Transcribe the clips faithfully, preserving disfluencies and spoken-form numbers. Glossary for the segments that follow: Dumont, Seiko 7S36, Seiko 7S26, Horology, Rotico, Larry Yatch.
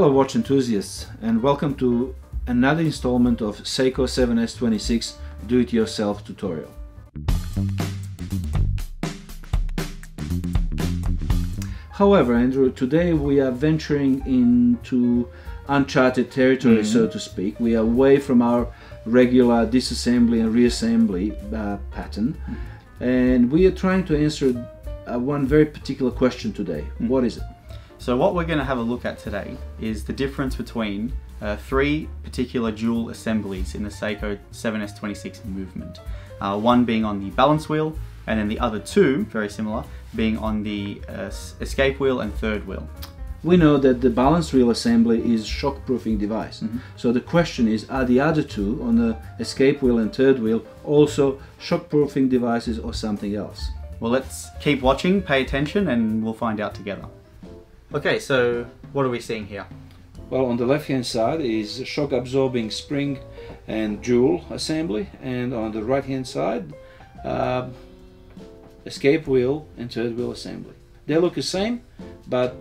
Hello watch enthusiasts, and welcome to another installment of Seiko seven S twenty-six do-it-yourself tutorial. However, Andrew, today we are venturing into uncharted territory, mm-hmm. so to speak. We are away from our regular disassembly and reassembly uh, pattern, mm-hmm. and we are trying to answer uh, one very particular question today. Mm-hmm. What is it? So what we're going to have a look at today is the difference between uh, three particular dual assemblies in the Seiko seven S twenty-six movement. Uh, one being on the balance wheel, and then the other two, very similar, being on the uh, escape wheel and third wheel. We know that the balance wheel assembly is shock-proofing device. Mm-hmm. So the question is, are the other two on the escape wheel and third wheel also shock-proofing devices or something else? Well, let's keep watching, pay attention, and we'll find out together. Okay, so what are we seeing here? Well, on the left-hand side is shock-absorbing spring and jewel assembly, and on the right-hand side, uh, escape wheel and third wheel assembly. They look the same, but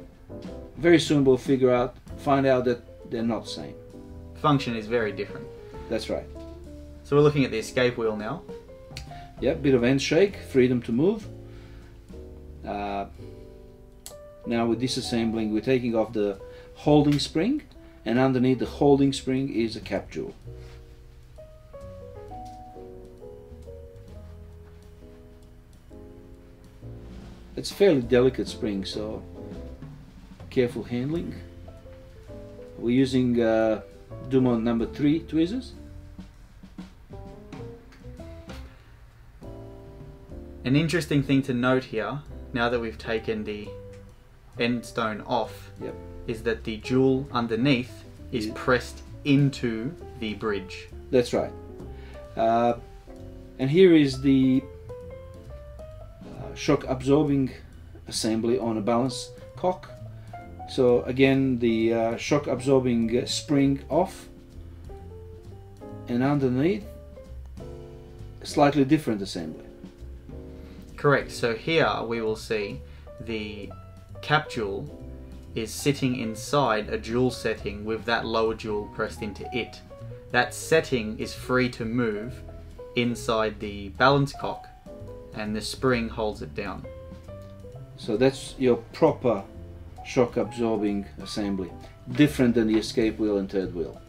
very soon we'll figure out, find out that they're not the same. Function is very different. That's right. So we're looking at the escape wheel now. Yep, bit of end shake, freedom to move. Uh, Now we're disassembling, we're taking off the holding spring, and underneath the holding spring is a cap jewel. It's a fairly delicate spring, so careful handling. We're using uh, Dumont number three tweezers. An interesting thing to note here, now that we've taken the end stone off, yep. is that the jewel underneath is yep. pressed into the bridge. That's right. Uh, and here is the uh, shock absorbing assembly on a balance cock. So again, the uh, shock absorbing spring off, and underneath a slightly different assembly. Correct. So here we will see the cap jewel is sitting inside a jewel setting with that lower jewel pressed into it. That setting is free to move inside the balance cock, and the spring holds it down. So that's your proper shock absorbing assembly, different than the escape wheel and third wheel.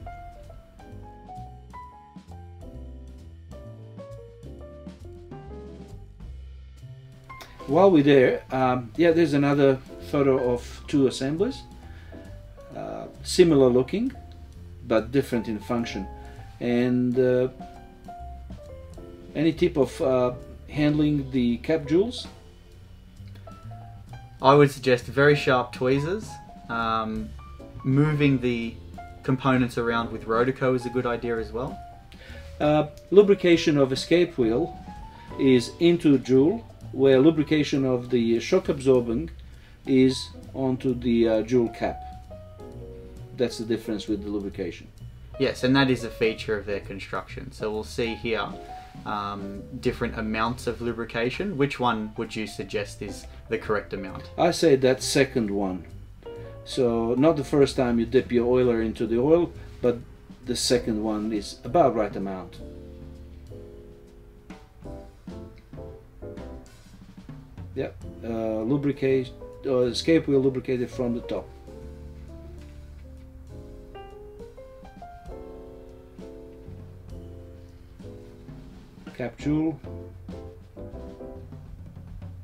While we're there, um, yeah, there's another photo of two assemblies, uh, similar looking but different in function. And uh, any tip of uh, handling the cap jewels? I would suggest very sharp tweezers. Um, moving the components around with Rotico is a good idea as well. Uh, lubrication of escape wheel is into jewel, where lubrication of the shock absorbing is onto the uh, jewel cap. That's the difference with the lubrication. Yes, and that is a feature of their construction. So we'll see here um, different amounts of lubrication. Which one would you suggest is the correct amount? I say that second one. So not the first time you dip your oiler into the oil, but the second one is about right amount. Yep, uh, lubricate, uh, escape wheel lubricated from the top. Cap jewel.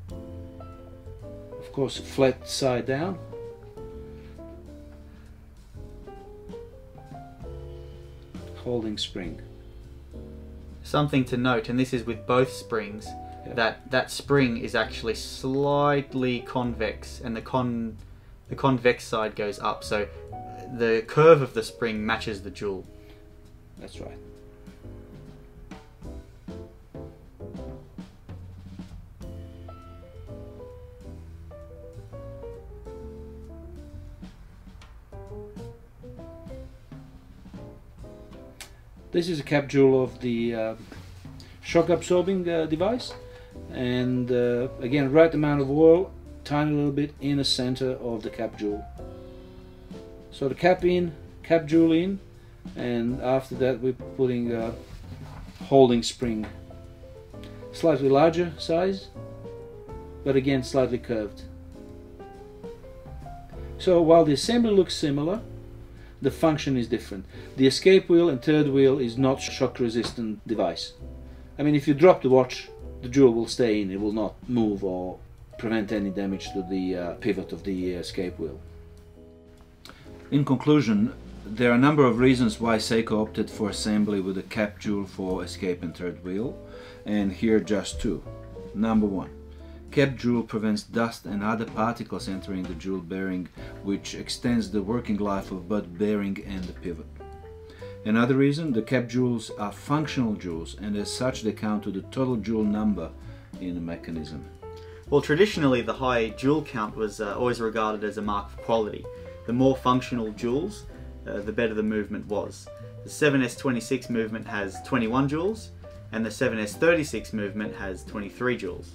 Of course, flat side down. Holding spring. Something to note, and this is with both springs, that that spring is actually slightly convex, and the con the convex side goes up, so the curve of the spring matches the jewel. That's right. This is a cap jewel of the uh, shock absorbing uh, device. And uh, again, right amount of oil, tiny little bit in the center of the cap jewel. So the cap in, cap jewel in, and after that we're putting a holding spring. Slightly larger size, but again slightly curved. So while the assembly looks similar, the function is different. The escape wheel and third wheel is not shock resistant device. I mean, if you drop the watch, the jewel will stay in, it will not move or prevent any damage to the uh, pivot of the escape wheel. In conclusion, there are a number of reasons why Seiko opted for assembly with a cap jewel for escape and third wheel, and here just two. Number one, cap jewel prevents dust and other particles entering the jewel bearing, which extends the working life of both bearing and the pivot. Another reason, the cap jewels are functional jewels, and as such they count to the total jewel number in the mechanism. Well, traditionally the high jewel count was uh, always regarded as a mark of quality. The more functional jewels, Uh, the better the movement was. The seven S twenty-six movement has twenty-one joules, and the seven S thirty-six movement has twenty-three joules.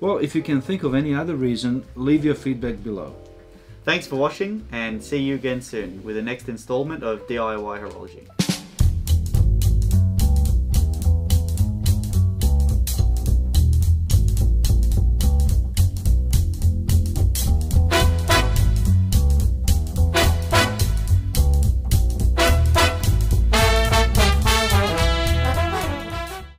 Well, if you can think of any other reason, leave your feedback below. Thanks for watching, and see you again soon with the next installment of D I Y Horology.